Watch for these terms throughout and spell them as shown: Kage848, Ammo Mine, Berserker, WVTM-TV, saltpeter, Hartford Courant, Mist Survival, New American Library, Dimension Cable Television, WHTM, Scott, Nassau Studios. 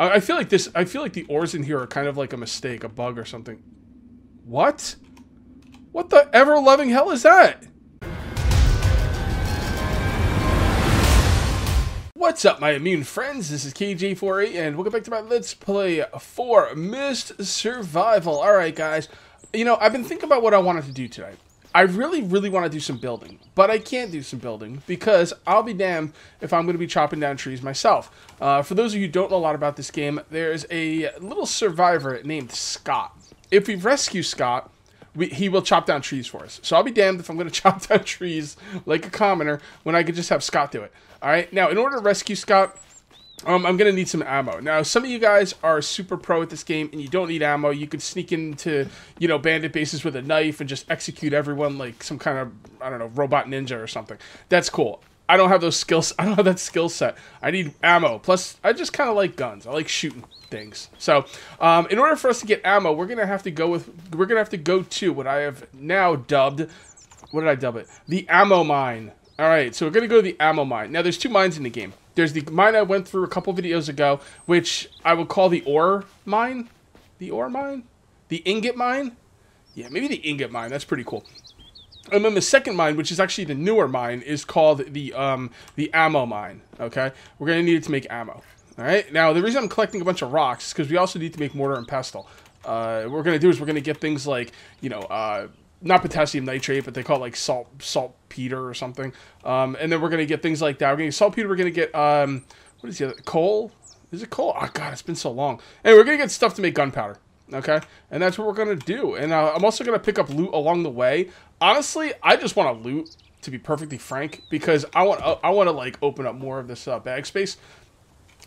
I feel like this. I feel like the ores in here are kind of like a mistake, a bug or something. What? What the ever-loving hell is that? What's up, my immune friends? This is Kage848, and welcome back to my Let's Play for Mist Survival. All right, guys. You know, I've been thinking about what I wanted to do tonight. I really, really want to do some building, but I can't do some building because I'll be damned if I'm going to be chopping down trees myself. For those of you who don't know a lot about this game, there's a little survivor named Scott. If we rescue Scott, he will chop down trees for us. So I'll be damned if I'm going to chop down trees like a commoner when I could just have Scott do it. All right. Now, in order to rescue Scott, I'm going to need some ammo. Now, some of you guys are super pro at this game, and you don't need ammo. You could sneak into, you know, bandit bases with a knife and just execute everyone like some kind of, I don't know, robot ninja or something. That's cool. I don't have those skills. I don't have that skill set. I need ammo. Plus, I just kind of like guns. I like shooting things. So, in order for us to get ammo, we're going to have to go with, we're going to have to go to what I have now dubbed, what did I dub it? The ammo mine. All right, so we're going to go to the ammo mine. Now, there's two mines in the game. There's the mine I went through a couple videos ago, which I would call the ore mine. The ore mine? The ingot mine? Yeah, maybe the ingot mine. That's pretty cool. And then the second mine, which is actually the newer mine, is called the ammo mine. Okay? We're going to need it to make ammo. All right? Now, the reason I'm collecting a bunch of rocks is because we also need to make mortar and pestle. What we're going to do is we're going to get things like, you know, not potassium nitrate, but they call it like saltpeter or something. And then we're going to get things like that. We're going to get saltpeter. We're going to get, what is the other? Coal? Is it coal? Oh, God, it's been so long. And anyway, we're going to get stuff to make gunpowder. Okay? And that's what we're going to do. And I'm also going to pick up loot along the way. Honestly, I just want to loot, to be perfectly frank, because I want to like open up more of this bag space.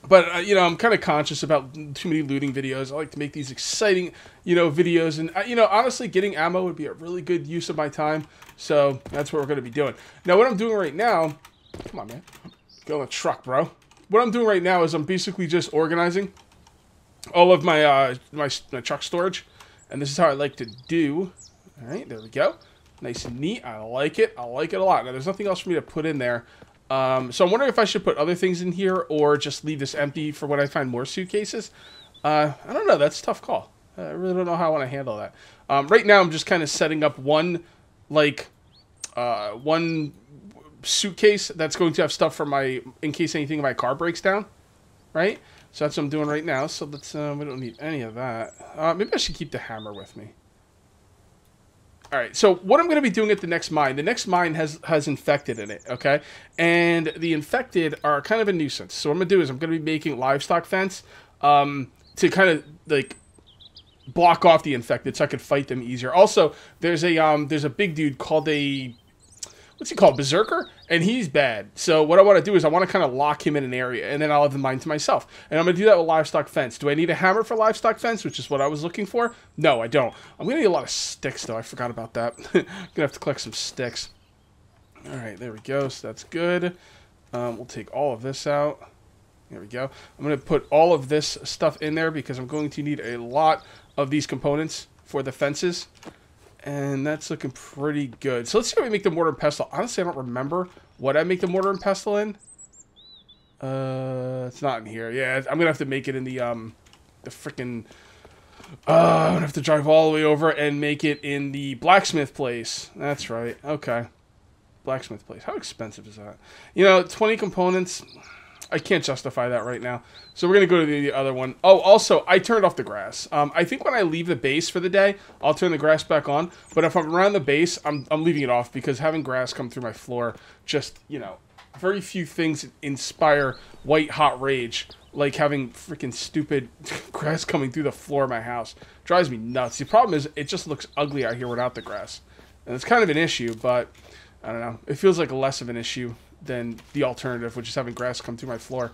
But, you know, I'm kind of conscious about too many looting videos. I like to make these exciting, you know, videos. And, you know, honestly, getting ammo would be a really good use of my time. So that's what we're going to be doing. Now, what I'm doing right now... Come on, man. Go in the truck, bro. What I'm doing right now is I'm basically just organizing all of my, my truck storage. And this is how I like to do. All right, there we go. Nice and neat. I like it. I like it a lot. Now, there's nothing else for me to put in there. So I'm wondering if I should put other things in here or just leave this empty for when I find more suitcases. I don't know. That's a tough call. I really don't know how I want to handle that. Right now, I'm just kind of setting up one, like, one suitcase that's going to have stuff for my, in case anything in my car breaks down, right? So that's what I'm doing right now. So let's, we don't need any of that. Maybe I should keep the hammer with me. All right, so what I'm going to be doing at the next mine has infected in it, okay? And the infected are kind of a nuisance. So what I'm going to do is I'm going to be making livestock fence to kind of, like, block off the infected so I could fight them easier. Also, there's a big dude called a... What's he called? Berserker? And he's bad. So what I want to do is I want to kind of lock him in an area, and then I'll have the mine to myself. And I'm going to do that with livestock fence. Do I need a hammer for livestock fence, which is what I was looking for? No, I don't. I'm going to need a lot of sticks, though. I forgot about that. I'm going to have to collect some sticks. All right, there we go. So that's good. We'll take all of this out. There we go. I'm going to put all of this stuff in there because I'm going to need a lot of these components for the fences. And that's looking pretty good. So let's see how we make the mortar and pestle. Honestly, I don't remember what I make the mortar and pestle in. It's not in here. Yeah, I'm going to have to make it in the freaking... I'm going to have to drive all the way over and make it in the blacksmith place. That's right. Okay. Blacksmith place. How expensive is that? You know, 20 components. I can't justify that right now. So we're going to go to the other one. Oh, also, I turned off the grass. I think when I leave the base for the day, I'll turn the grass back on. But if I'm around the base, I'm leaving it off because having grass come through my floor just, you know, very few things inspire white-hot rage like having freaking stupid grass coming through the floor of my house. Drives me nuts. The problem is it just looks ugly out here without the grass. And it's kind of an issue, but I don't know. It feels like less of an issue than the alternative, which is having grass come through my floor.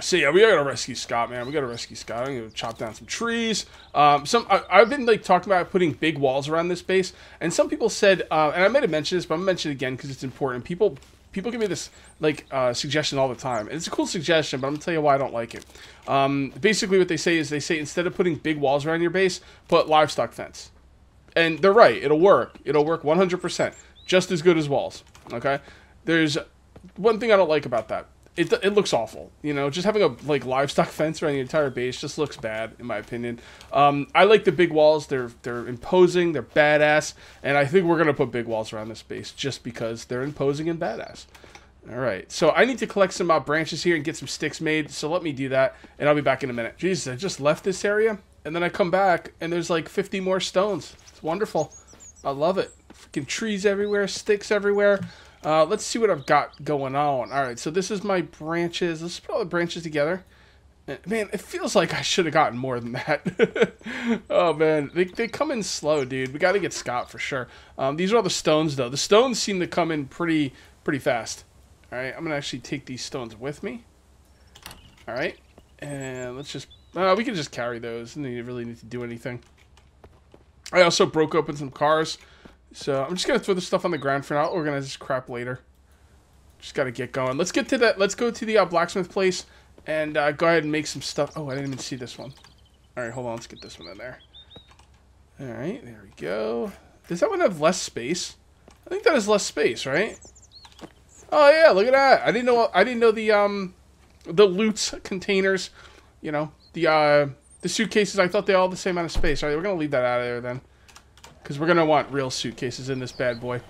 So yeah, we gotta rescue Scott, man. We gotta rescue Scott. I'm gonna chop down some trees. I've been like talking about putting big walls around this base, and some people said, and I might have mentioned this, but I'm gonna mention it again because it's important. People give me this like suggestion all the time, and it's a cool suggestion, but I'm gonna tell you why I don't like it. Basically, what they say is they say instead of putting big walls around your base, put livestock fence, and they're right. It'll work. It'll work 100%, just as good as walls. Okay. There's one thing I don't like about that. it looks awful. You know, just having a livestock fence around the entire base just looks bad, in my opinion. I like the big walls. They're imposing, they're badass, and I think we're gonna put big walls around this base just because they're imposing and badass. All right, so I need to collect some branches here and get some sticks made, so let me do that, and I'll be back in a minute. Jesus, I just left this area, and then I come back, and there's like 50 more stones. It's wonderful. I love it. Freaking trees everywhere, sticks everywhere. Let's see what I've got going on. All right, so this is my branches. Let's put all the branches together. Man, it feels like I should have gotten more than that. Oh, man. They come in slow, dude. We got to get Scott for sure. These are all the stones, though. The stones seem to come in pretty fast. All right, I'm going to actually take these stones with me. All right, and let's just... we can just carry those. And you really need to do anything. I also broke open some cars. So I'm just going to throw this stuff on the ground for now. I'll organize this crap later. Just got to get going. Let's get to that. Let's go to the blacksmith place and go ahead and make some stuff. Oh, I didn't even see this one. All right, hold on. Let's get this one in there. All right, there we go. Does that one have less space? I think that has less space, right? Oh yeah, look at that. I didn't know the loot containers, you know, the suitcases. I thought they all had the same amount of space. All right, we're going to leave that out of there then, because we're going to want real suitcases in this bad boy.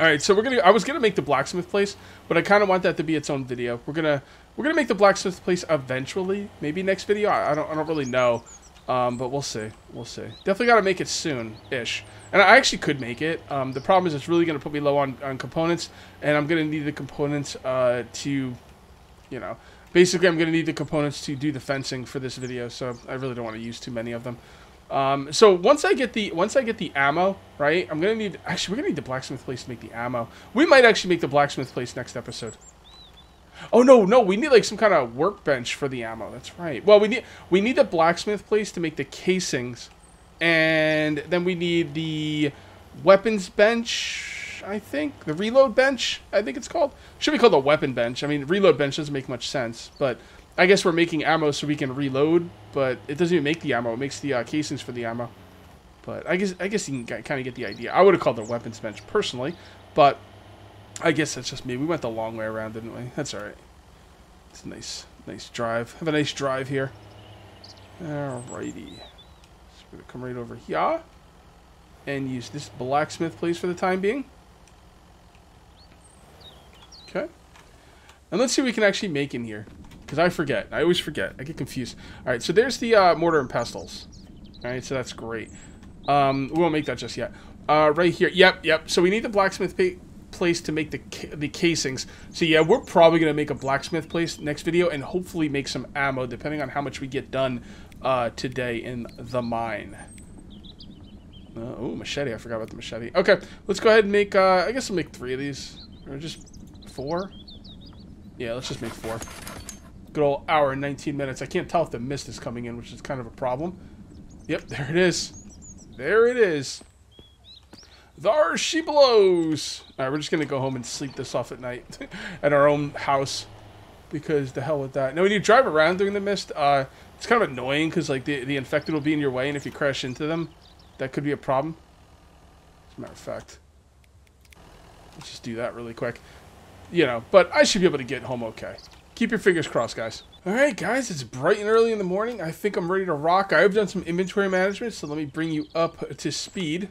All right, so I was going to make the blacksmith place, but I kind of want that to be its own video. We're going to make the blacksmith place eventually, maybe next video. I don't really know, but we'll see. Definitely got to make it soon-ish. And I actually could make it. The problem is it's really going to put me low on components, and I'm going to need the components to, you know, basically I'm going to need the components to do the fencing for this video, so I really don't want to use too many of them. So once I get the ammo, right, I'm gonna need, actually we're gonna need the blacksmith place to make the ammo. We might actually make the blacksmith place next episode. Oh no, we need like some kind of workbench for the ammo. That's right. Well, we need the blacksmith place to make the casings, and then we need the weapons bench, I think. The reload bench, I think it's called. Should be called a weapon bench. I mean, reload bench doesn't make much sense, but I guess we're making ammo so we can reload, but it doesn't even make the ammo. It makes the casings for the ammo. But I guess you can kind of get the idea. I would have called it a weapons bench personally, but I guess that's just me. We went the long way around, didn't we? That's all right. It's a nice drive. Have a nice drive here. Alrighty. So we're gonna come right over here and use this blacksmith place for the time being. Okay. And let's see what we can actually make in here. Because I forget. I always forget. I get confused. All right, so there's the mortar and pestles. All right, so that's great. We won't make that just yet. Right here. Yep. So we need the blacksmith place to make the casings. So, yeah, we're probably going to make a blacksmith place next video and hopefully make some ammo, depending on how much we get done today in the mine. Oh, machete. I forgot about the machete. Okay, let's go ahead and make, I guess I'll make 3 of these. Or just 4? Yeah, let's just make 4. Good old hour and 19 minutes. I can't tell if the mist is coming in, which is kind of a problem. Yep, there it is. There it is. There she blows. All right, we're just going to go home and sleep this off at night at our own house, because the hell with that. Now, when you drive around during the mist, it's kind of annoying because, like, the infected will be in your way, and if you crash into them, that could be a problem. As a matter of fact, let's just do that really quick. You know, but I should be able to get home okay. Keep your fingers crossed, guys. All right, guys, it's bright and early in the morning. I think I'm ready to rock. I have done some inventory management, so let me bring you up to speed.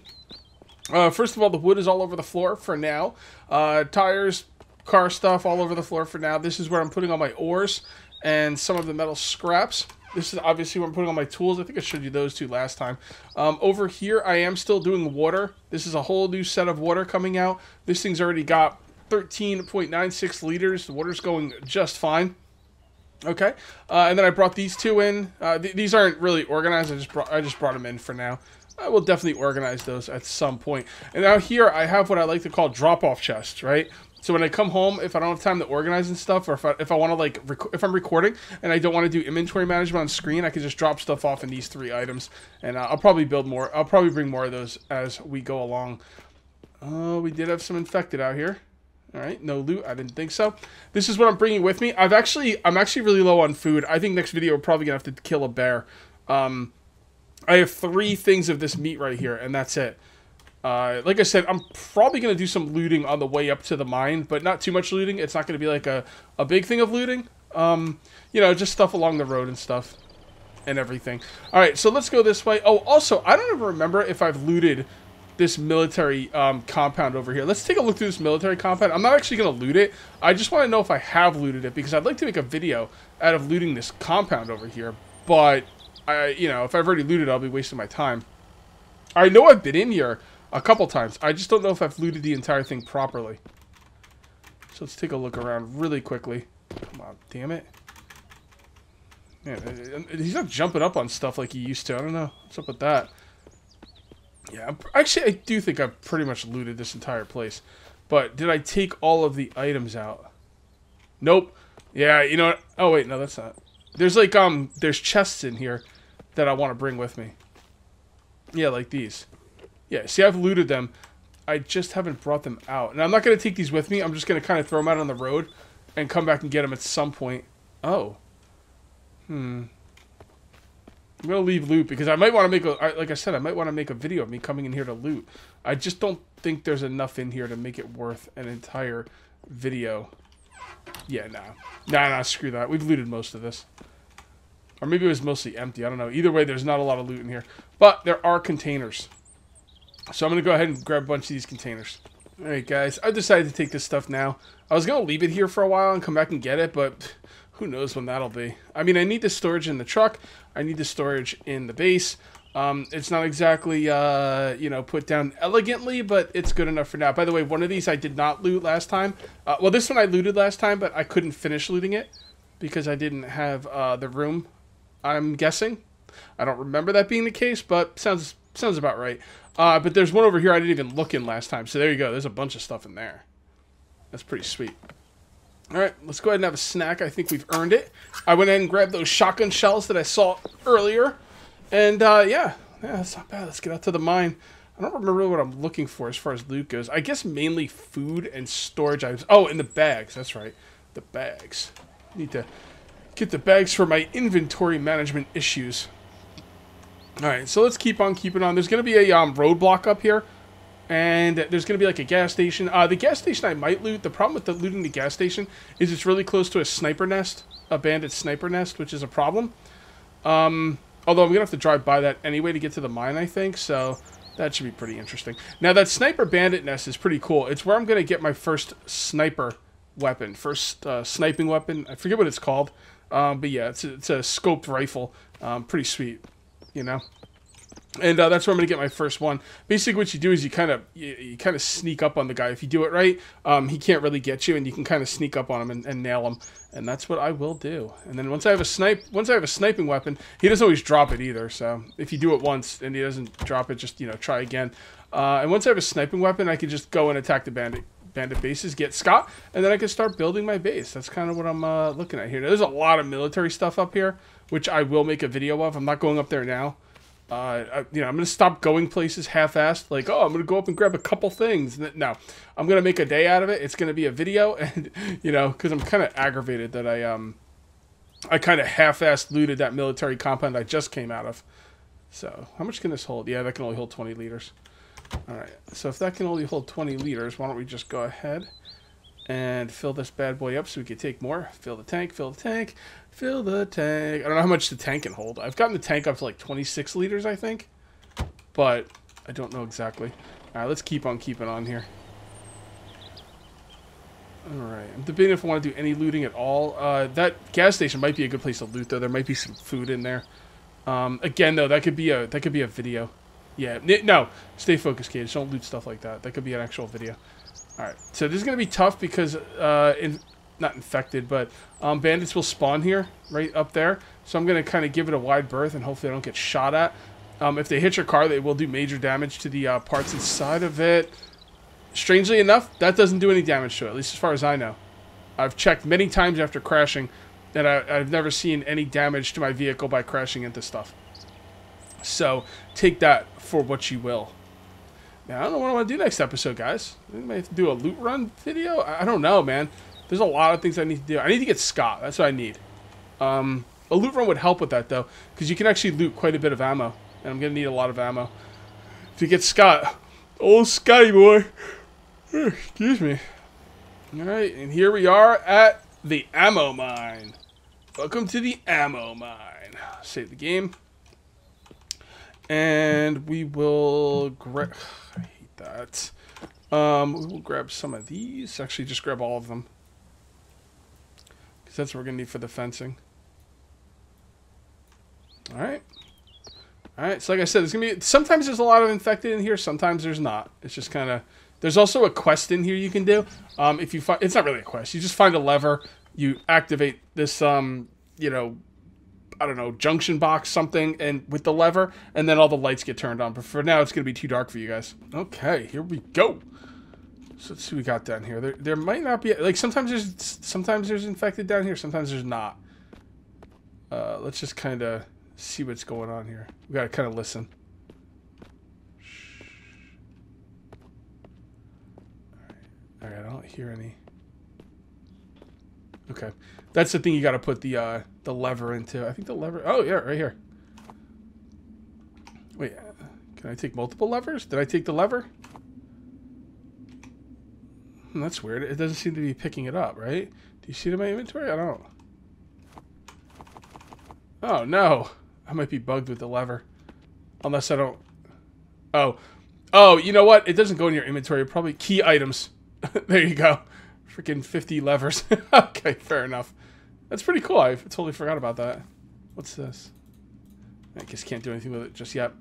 First of all, the wood is all over the floor for now. Tires, car stuff, all over the floor for now. This is where I'm putting all my ores and some of the metal scraps. This is obviously where I'm putting all my tools. I think I showed you those two last time. Over here, I am still doing water. This is a whole new set of water coming out. This thing's already got 13.96 liters. The water's going just fine. Okay, and then I brought these two in. These aren't really organized. I just brought them in for now. I will definitely organize those at some point. And out here, I have what I like to call drop-off chests, right? So when I come home, if I don't have time to organize and stuff, or if I want to, like, if I'm recording and I don't want to do inventory management on screen, I can just drop stuff off in these 3 items, and I'll probably build more. I'll probably bring more of those as we go along. Oh, we did have some infected out here. All right, no loot. I didn't think so. This is what I'm bringing with me. I'm actually really low on food. I think next video we're probably gonna have to kill a bear. I have 3 things of this meat right here, and that's it. Like I said, I'm probably going to do some looting on the way up to the mine, but not too much looting. It's not going to be like a big thing of looting. You know, just stuff along the road and stuff and everything. All right, so let's go this way. Oh, also, I don't even remember if I've looted this military compound over here. Let's take a look through this military compound. I'm not actually going to loot it. I just want to know if I have looted it, because I'd like to make a video out of looting this compound over here. But, you know, if I've already looted, I'll be wasting my time. I know I've been in here a couple times. I just don't know if I've looted the entire thing properly. So let's take a look around really quickly. Come on, damn it. Man, he's not jumping up on stuff like he used to. I don't know. What's up with that? Yeah, actually, I do think I've pretty much looted this entire place. But did I take all of the items out? Nope. Yeah, you know what? Oh, wait, no, that's not. There's like, there's chests in here that I want to bring with me. Yeah, like these. Yeah, see, I've looted them. I just haven't brought them out. And I'm not going to take these with me. I'm just going to kind of throw them out on the road and come back and get them at some point. Oh. I'm going to leave loot because I might want to make a... Like I said, I might want to make a video of me coming in here to loot. I just don't think there's enough in here to make it worth an entire video. Yeah, no. Nah, nah, screw that. We've looted most of this. Or maybe it was mostly empty. I don't know. Either way, there's not a lot of loot in here. But there are containers. So I'm going to go ahead and grab a bunch of these containers. Alright guys, I decided to take this stuff now. I was going to leave it here for a while and come back and get it, but who knows when that'll be. I mean, I need the storage in the truck. I need the storage in the base. It's not exactly, you know, put down elegantly, but it's good enough for now. By the way, one of these I did not loot last time. Well, this one I looted last time, but I couldn't finish looting it because I didn't have the room, I'm guessing. I don't remember that being the case, but sounds about right. But there's one over here I didn't even look in last time. So there you go. There's a bunch of stuff in there. That's pretty sweet. All right, let's go ahead and have a snack. I think we've earned it. I went ahead and grabbed those shotgun shells that I saw earlier. And yeah, that's not bad. Let's get out to the mine. I don't remember really what I'm looking for as far as loot goes. I guess mainly food and storage items. Oh, and the bags. That's right. The bags. I need to get the bags for my inventory management issues. Alright, so let's keep on keeping on. There's going to be a roadblock up here, and there's going to be like a gas station. The gas station I might loot. The problem with looting the gas station is it's really close to a sniper nest, a bandit sniper nest, which is a problem. Although I'm going to have to drive by that anyway to get to the mine, I think, so that should be pretty interesting. Now, that sniper bandit nest is pretty cool. It's where I'm going to get my first sniper weapon, first sniping weapon. I forget what it's called, but yeah, it's a scoped rifle. Pretty sweet. You know, and that's where I'm gonna get my first one. Basically, what you do is you kind of sneak up on the guy. If you do it right, he can't really get you, and you can kind of sneak up on him and nail him. And that's what I will do. And then once I have a sniping weapon, he doesn't always drop it either. So if you do it once and he doesn't drop it, just, you know, try again. And once I have a sniping weapon, I can just go and attack the bandit bases, get Scott, and then I can start building my base. That's kind of what I'm looking at here. Now, there's a lot of military stuff up here, which I will make a video of. I'm not going up there now. You know, I'm going to stop going places half-assed. Like, oh, I'm going to go up and grab a couple things. No, I'm going to make a day out of it. It's going to be a video, and you know, because I'm kind of aggravated that I kind of half-assed looted that military compound I just came out of. So, how much can this hold? Yeah, that can only hold 20 liters. All right, so if that can only hold 20 liters, why don't we just go ahead and fill this bad boy up so we can take more. Fill the tank, fill the tank, fill the tank. I don't know how much the tank can hold. I've gotten the tank up to like 26 liters, I think. But I don't know exactly. All right, let's keep on keeping on here. All right, I'm debating if I want to do any looting at all. That gas station might be a good place to loot, though. There might be some food in there. Again, though, that could be a video. Yeah, no, stay focused, kids. Don't loot stuff like that. That could be an actual video. Alright, so this is going to be tough because, not infected, but bandits will spawn here, right up there. So I'm going to kind of give it a wide berth and hopefully I don't get shot at. If they hit your car, they will do major damage to the parts inside of it. Strangely enough, that doesn't do any damage to it, at least as far as I know. I've checked many times after crashing that I've never seen any damage to my vehicle by crashing into stuff. So, take that for what you will. Now, I don't know what I want to do next episode, guys. I might have to do a loot run video. I don't know, man. There's a lot of things I need to do. I need to get Scott. That's what I need. A loot run would help with that, though, because you can actually loot quite a bit of ammo, and I'm going to need a lot of ammo. To get Scott, Old Scotty boy. Excuse me. Alright, and here we are at the ammo mine. Welcome to the ammo mine. Save the game. And we will grab... I hate that. We'll grab some of these. Actually, just grab all of them. Because that's what we're going to need for the fencing. Alright. Alright, so like I said, there's going to be... Sometimes there's a lot of infected in here. Sometimes there's not. It's just kind of... There's also a quest in here you can do. If you find... It's not really a quest. You just find a lever. You activate this, you know... I don't know, junction box, something, and with the lever, and then all the lights get turned on. But for now, it's going to be too dark for you guys. Okay, here we go. So let's see what we got down here. There might not be, like, sometimes there's infected down here, sometimes there's not. Let's just kind of see what's going on here. We got to kind of listen. All right, I don't hear any. Okay, that's the thing you got to put the lever into. I think the lever... Oh, yeah, right here. Wait, can I take multiple levers? Did I take the lever? That's weird. It doesn't seem to be picking it up, right? Do you see it in my inventory? I don't. Oh, no. I might be bugged with the lever. Unless I don't... Oh. Oh, you know what? It doesn't go in your inventory. Probably key items. There you go. Freaking 50 levers. Okay, fair enough. That's pretty cool. I totally forgot about that. What's this? I guess can't do anything with it just yet.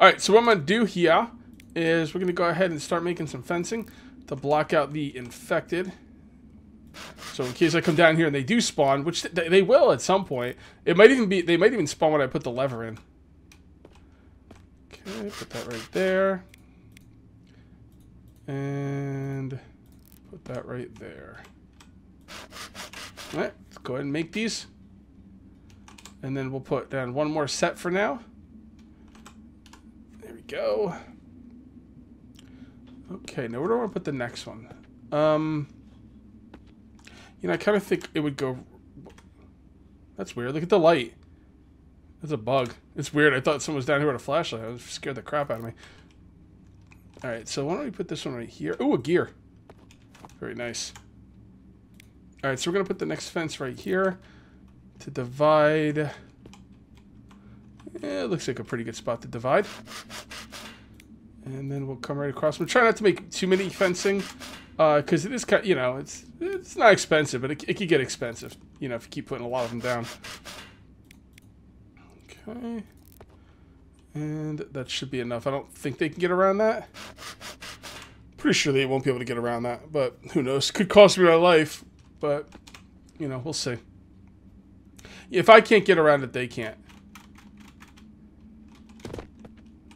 Alright, so what I'm going to do here is we're going to go ahead and start making some fencing to block out the infected. So in case I come down here and they do spawn, which they will at some point, it might even be, they might even spawn when I put the lever in. Okay, put that right there. And... put that right there. Alright, let's go ahead and make these. And then we'll put down one more set for now. There we go. Okay, now where do I want to put the next one? You know, I kind of think it would go... That's weird. Look at the light. That's a bug. It's weird. I thought someone was down here with a flashlight. I was scared the crap out of me. Alright, so why don't we put this one right here? Ooh, a gear. Very nice. Alright, so we're going to put the next fence right here to divide. It looks like a pretty good spot to divide. And then we'll come right across. We'll try not to make too many fencing because it is kind of, you know, it's not expensive, but it could get expensive, you know, if you keep putting a lot of them down. Okay. And that should be enough. I don't think they can get around that. Pretty sure they won't be able to get around that, but who knows? Could cost me my life, but, you know, we'll see. If I can't get around it, they can't.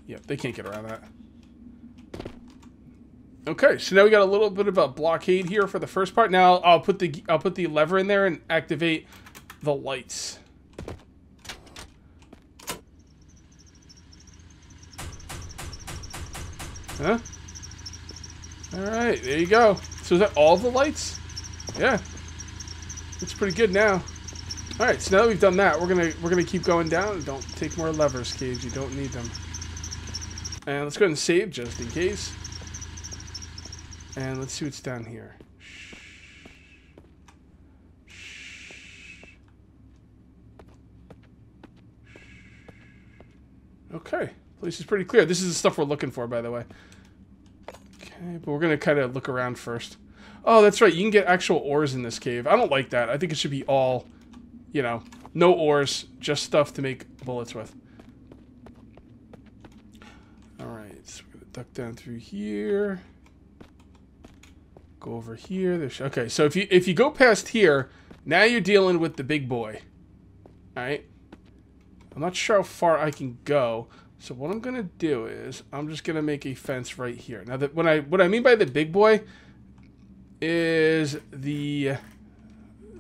Yep, they can't get around that. Okay, so now we got a little bit of a blockade here for the first part. Now I'll put the lever in there and activate the lights. Huh? Alright, there you go. So is that all the lights? Yeah. It's pretty good now. Alright, so now that we've done that, we're gonna keep going down. Don't take more levers, Cage. You don't need them. And let's go ahead and save just in case. And let's see what's down here. Okay. Place is pretty clear. This is the stuff we're looking for, by the way. But we're going to kind of look around first. Oh, that's right. You can get actual ores in this cave. I don't like that. I think it should be all, you know, no ores, just stuff to make bullets with. Alright, so we're going to duck down through here. Go over here. There's, okay, so if you go past here, now you're dealing with the big boy. Alright. I'm not sure how far I can go. So what I'm going to do is, I'm just going to make a fence right here. Now, that what I mean by the big boy is the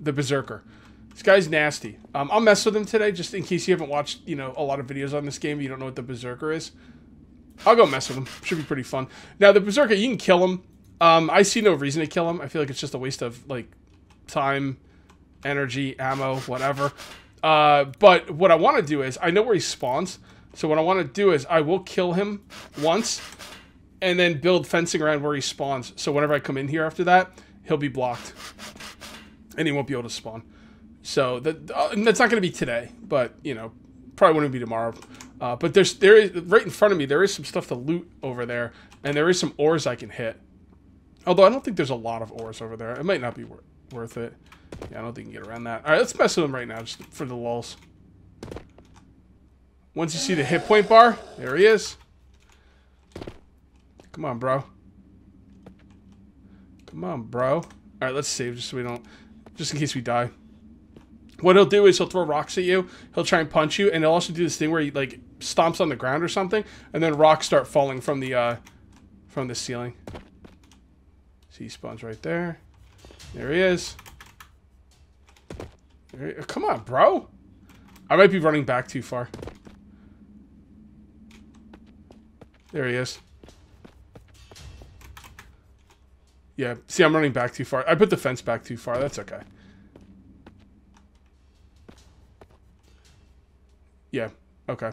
Berserker. This guy's nasty. I'll mess with him today, just in case you haven't watched, you know, a lot of videos on this game. You don't know what the Berserker is. I'll go mess with him. Should be pretty fun. Now, the Berserker, you can kill him. I see no reason to kill him. I feel like it's just a waste of, like, time, energy, ammo, whatever. But what I want to do is, I know where he spawns. So what I want to do is I will kill him once and then build fencing around where he spawns. So whenever I come in here after that, he'll be blocked. And he won't be able to spawn. So that's not going to be today, but, you know, probably wouldn't be tomorrow. But there is, right in front of me, there is some stuff to loot over there. And there is some ores I can hit. Although I don't think there's a lot of ores over there. It might not be worth it. Yeah, I don't think you can get around that. All right, let's mess with him right now, just for the lulz. Once you see the hit point bar, there he is. Come on, bro. Come on, bro. All right, let's save just so we don't... Just in case we die. What he'll do is he'll throw rocks at you. He'll try and punch you. And he'll also do this thing where he, like, stomps on the ground or something. And then rocks start falling from the ceiling. See, he spawns right there. There he is. There he... Come on, bro. I might be running back too far. There he is. Yeah, see, I'm running back too far. I put the fence back too far. That's okay. Yeah, okay.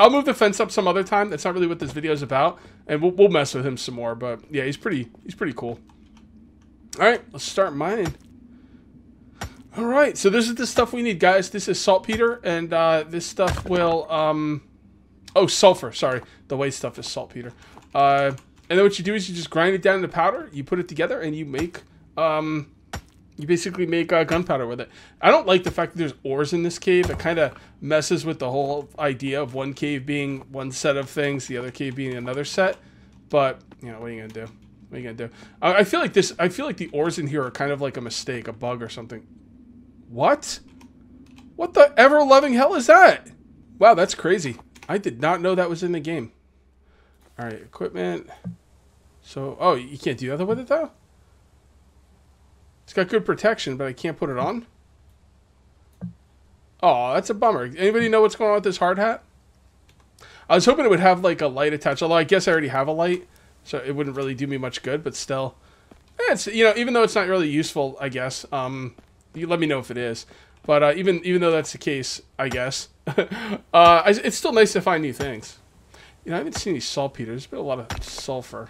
I'll move the fence up some other time. That's not really what this video is about. And we'll mess with him some more. But yeah, he's pretty cool. All right, let's start mining. All right, so this is the stuff we need, guys. This is saltpeter, and this stuff will... oh, sulfur, sorry. The white stuff is saltpeter. And then what you do is you just grind it down into powder, you put it together, and you make... you basically make gunpowder with it. I don't like the fact that there's ores in this cave. It kind of messes with the whole idea of one cave being one set of things, the other cave being another set. But, you know, what are you going to do? What are you going to do? I feel like this... I feel like the ores in here are kind of like a mistake, a bug or something. What? What the ever-loving hell is that? Wow, that's crazy. I did not know that was in the game. All right, equipment. So, oh, you can't do that with it, though? It's got good protection, but I can't put it on? Oh, that's a bummer. Anybody know what's going on with this hard hat? I was hoping it would have, like, a light attached, although I guess I already have a light, so it wouldn't really do me much good, but still. Eh, it's, you know, even though it's not really useful, I guess, you let me know if it is, but even though that's the case, I guess it's still nice to find new things. You know, I haven't seen any saltpeter. There's been a lot of sulfur.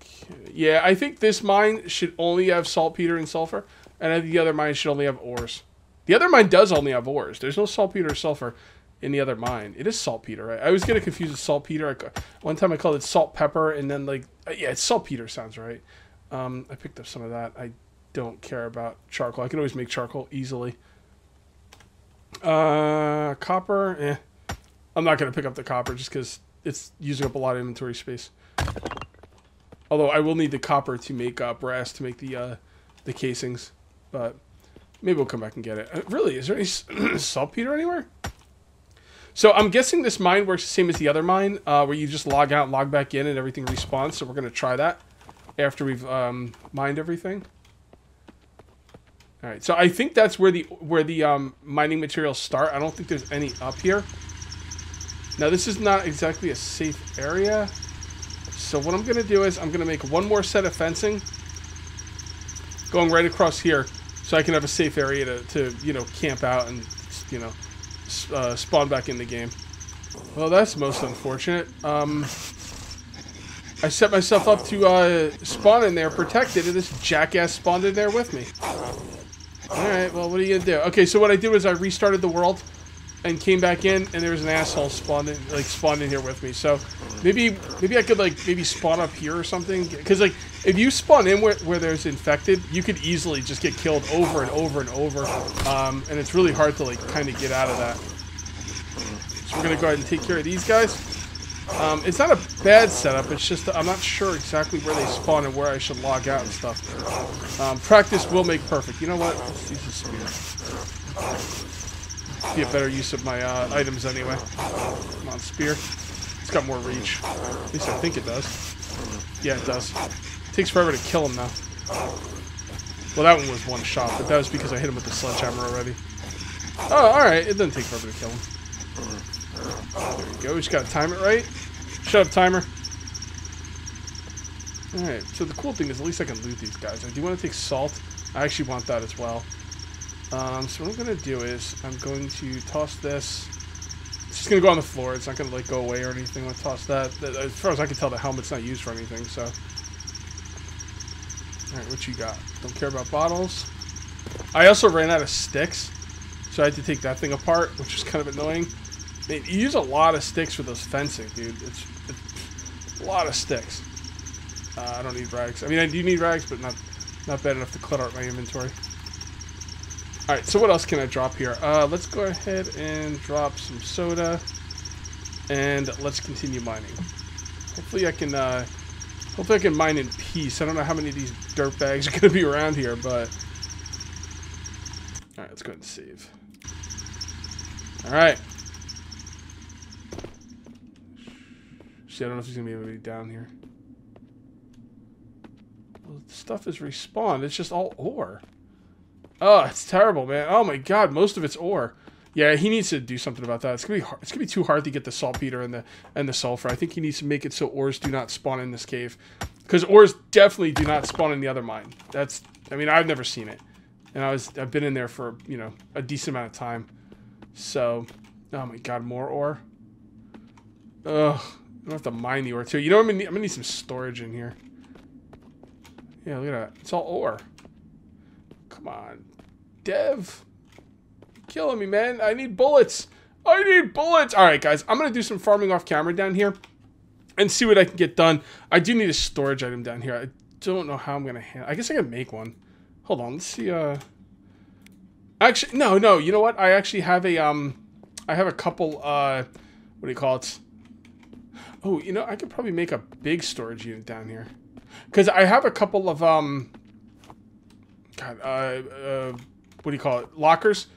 Okay. Yeah, I think this mine should only have saltpeter and sulfur, and I think the other mine should only have ores. The other mine does only have ores. There's no saltpeter or sulfur in the other mine. It is saltpeter, right? I always get it confused with saltpeter. One time I called it salt pepper, and then like yeah, it's saltpeter sounds right. I picked up some of that. I don't care about charcoal. I can always make charcoal easily. Copper, eh. I'm not going to pick up the copper just because it's using up a lot of inventory space. Although I will need the copper to make brass to make the casings. But maybe we'll come back and get it. Really, is there any saltpeter anywhere? So I'm guessing this mine works the same as the other mine, where you just log out and log back in and everything respawns. So we're going to try that after we've mined everything. All right, so I think that's where the mining materials start. I don't think there's any up here. Now, this is not exactly a safe area. So what I'm going to do is I'm going to make one more set of fencing going right across here so I can have a safe area to you know, camp out and, you know, spawn back in the game. Well, that's most unfortunate. I set myself up to spawn in there protected, and this jackass spawned in there with me. Alright, well, what are you going to do? Okay, so what I did was I restarted the world and came back in, and there was an asshole spawned in here with me. So maybe I could, like, maybe spawn up here or something. Because, like, if you spawn in where there's infected, you could easily just get killed over and over and over. And it's really hard to, like, kind of get out of that. So we're going to go ahead and take care of these guys. It's not a bad setup, it's just I'm not sure exactly where they spawn and where I should log out and stuff. Practice will make perfect. You know what? Let's use a spear. Be a better use of my items anyway. Come on, spear. It's got more reach. At least I think it does. Yeah, it does. It takes forever to kill him, though. Well, that one was one shot, but that was because I hit him with the sledgehammer already. Oh, alright. It doesn't take forever to kill him. There we go. We just gotta time it right. Shut up, timer. Alright, so the cool thing is at least I can loot these guys. I do want to take salt. I actually want that as well. So what I'm going to do is I'm going to toss this just gonna go on the floor. It's not gonna like go away or anything. Let's toss that. As far as I can tell, the helmet's not used for anything. So, all right, what you got? Don't care about bottles. I also ran out of sticks, so I had to take that thing apart, which is kind of annoying. Man, you use a lot of sticks for those fencing, dude. It's a lot of sticks. I don't need rags. I mean, I do need rags, but not bad enough to clutter up my inventory. All right, so what else can I drop here? Let's go ahead and drop some soda, and let's continue mining. Hopefully I can mine in peace. I don't know how many of these dirt bags are gonna be around here, but all right, let's go ahead and save. All right. See, I don't know if there's gonna be anybody down here. Well, the stuff is respawned. It's just all ore. Oh, it's terrible, man. Oh my god, most of it's ore. Yeah, he needs to do something about that. It's gonna be hard. It's gonna be too hard to get the saltpeter and the sulfur. I think he needs to make it so ores do not spawn in this cave, because ores definitely do not spawn in the other mine. That's, I mean, I've never seen it, and I've been in there for, you know, a decent amount of time. So, oh my god, more ore. Ugh, I don't have to mine the ore too. You know, I'm gonna need some storage in here. Yeah, look at that. It's all ore. Come on, Dev. You're killing me, man. I need bullets. I need bullets. All right, guys. I'm going to do some farming off camera down here and see what I can get done. I do need a storage item down here. I don't know how I'm going to handle. I guess I can make one. Hold on. Let's see. Actually, no. You know what? I actually have a couple, what do you call it? Oh, you know, I could probably make a big storage unit down here, because I have a couple of, what do you call it? Lockers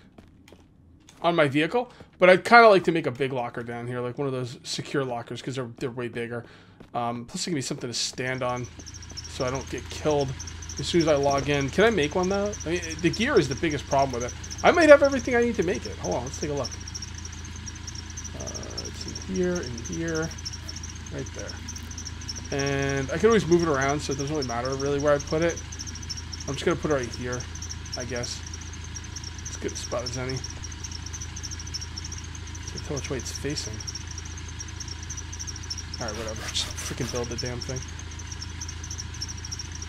on my vehicle, but I'd kind of like to make a big locker down here, like one of those secure lockers, because they're way bigger. Plus, it can be something to stand on, so I don't get killed as soon as I log in. Can I make one though? I mean, the gear is the biggest problem with it. I might have everything I need to make it. Hold on, let's take a look. It's in here, right there, and I can always move it around, so it doesn't really matter really where I put it. I'm just going to put it right here, I guess. It's a good spot as any. Can't tell which way it's facing. Alright, whatever. Just freaking build the damn thing.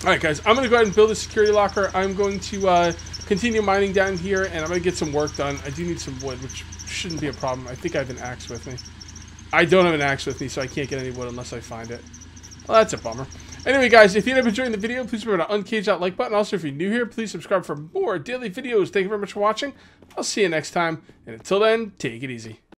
Alright, guys. I'm going to go ahead and build a security locker. I'm going to continue mining down here, and I'm going to get some work done. I do need some wood, which shouldn't be a problem. I think I have an axe with me. I don't have an axe with me, so I can't get any wood unless I find it. Well, that's a bummer. Anyway, guys, if you end up enjoying the video, please remember to uncage that like button. Also, if you're new here, please subscribe for more daily videos. Thank you very much for watching. I'll see you next time. And until then, take it easy.